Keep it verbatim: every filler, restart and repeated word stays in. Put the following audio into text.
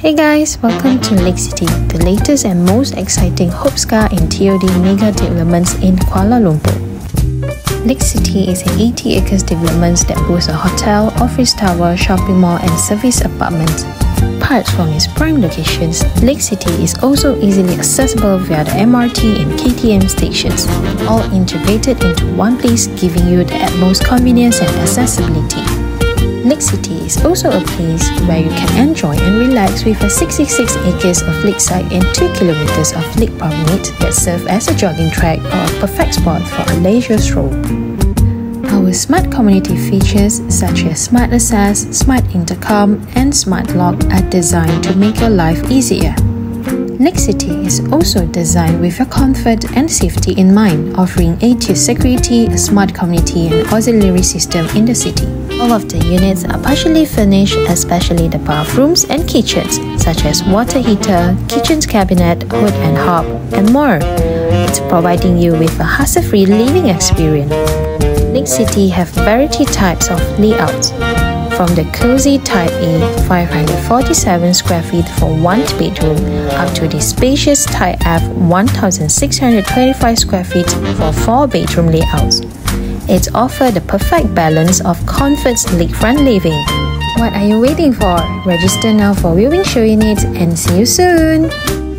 Hey guys, welcome to Lake City, the latest and most exciting HOPSCA and T O D mega developments in Kuala Lumpur. Lake City is an eighty acres development that boasts a hotel, office tower, shopping mall and service apartments. Apart from its prime locations, Lake City is also easily accessible via the M R T and K T M stations, all integrated into one place, giving you the utmost convenience and accessibility. Lake City is also a place where you can enjoy and relax with a sixty-six acres of lakeside and two kilometers of lake promenade that serve as a jogging track or a perfect spot for a leisure stroll. Our smart community features such as smart access, smart intercom and smart lock are designed to make your life easier. Lake City is also designed with your comfort and safety in mind, offering A-tier security, a smart community and auxiliary system in the city. All of the units are partially furnished, especially the bathrooms and kitchens, such as water heater, kitchen's cabinet, hood and hob, and more. It's providing you with a hassle-free living experience. Lake City have variety types of layouts, from the cozy type A, five hundred forty-seven square feet for one bedroom, up to the spacious type F, one thousand six hundred twenty-five square feet for four bedroom layouts. It offers the perfect balance of comforts lakefront living. What are you waiting for? Register now for viewing show units and see you soon!